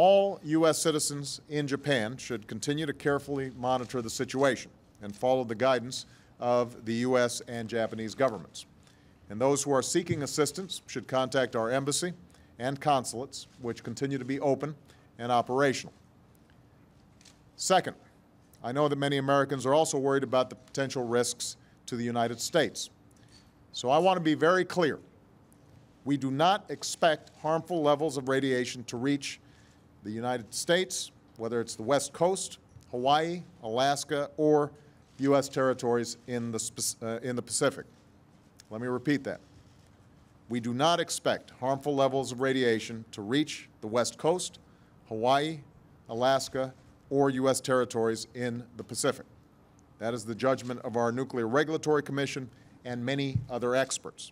All U.S. citizens in Japan should continue to carefully monitor the situation and follow the guidance of the U.S. and Japanese governments. And those who are seeking assistance should contact our embassy and consulates, which continue to be open and operational. Second, I know that many Americans are also worried about the potential risks to the United States. So I want to be very clear. We do not expect harmful levels of radiation to reach the United States, whether it's the West Coast, Hawaii, Alaska, or U.S. territories in the Pacific. Let me repeat that. We do not expect harmful levels of radiation to reach the West Coast, Hawaii, Alaska, or U.S. territories in the Pacific. That is the judgment of our Nuclear Regulatory Commission and many other experts.